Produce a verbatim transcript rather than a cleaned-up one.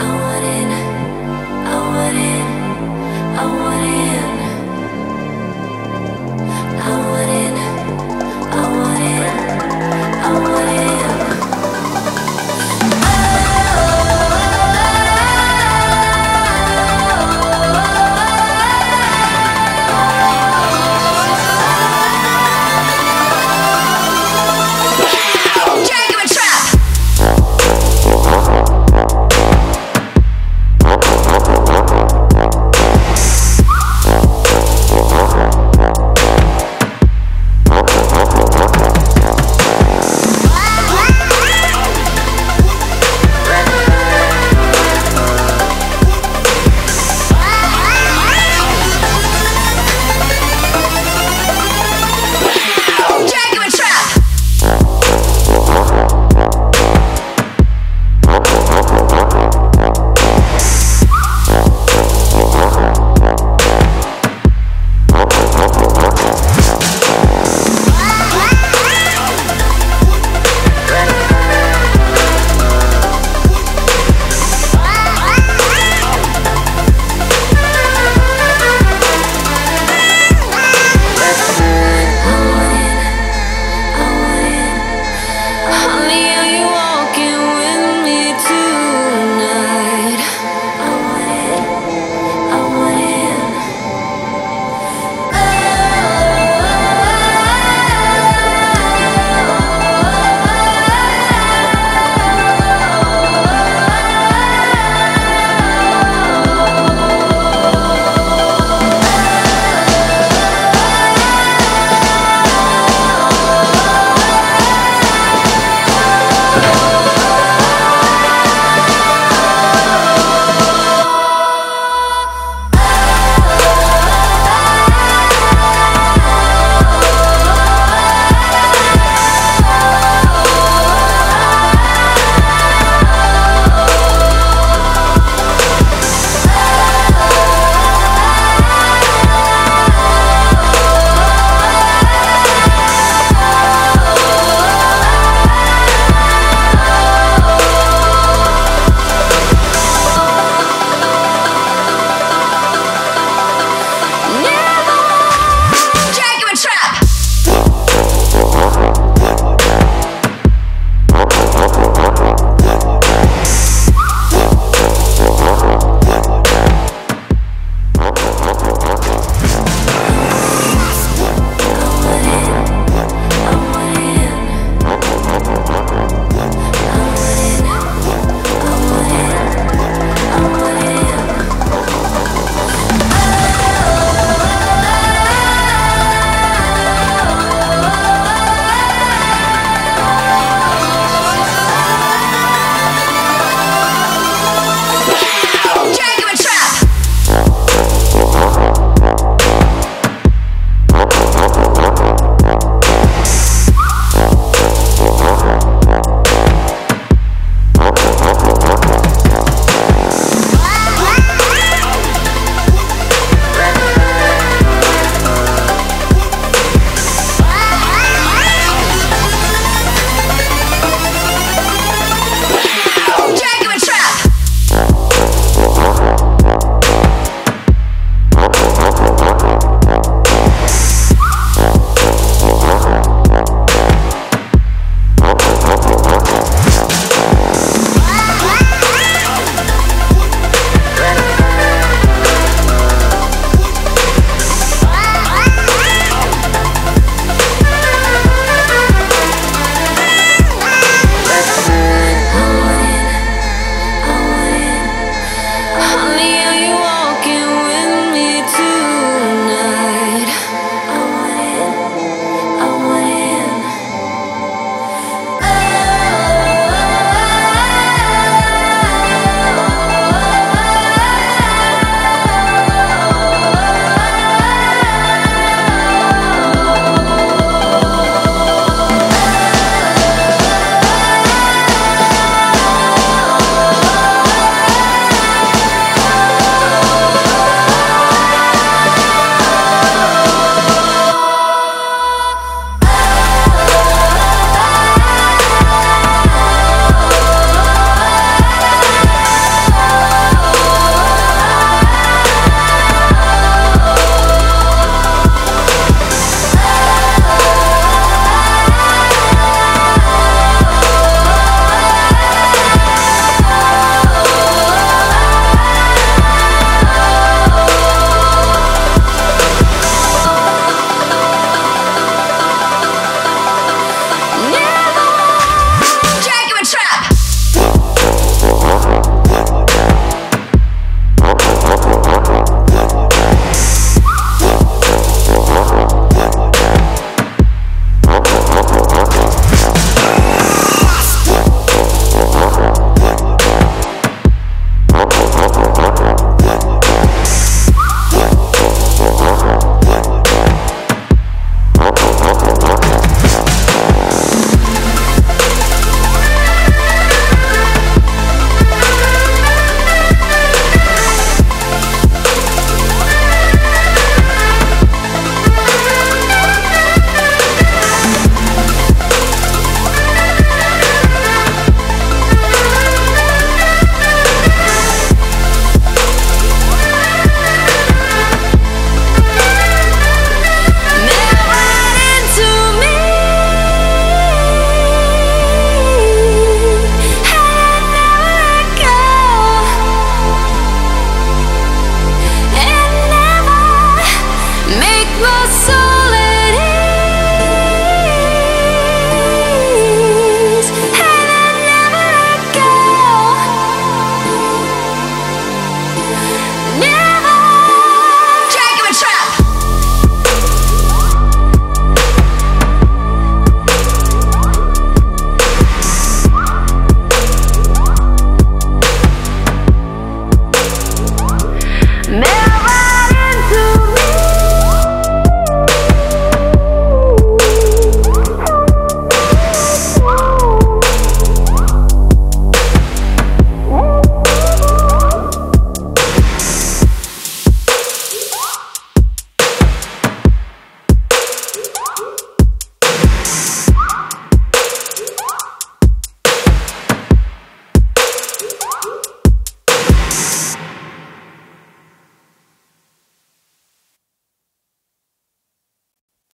I wanted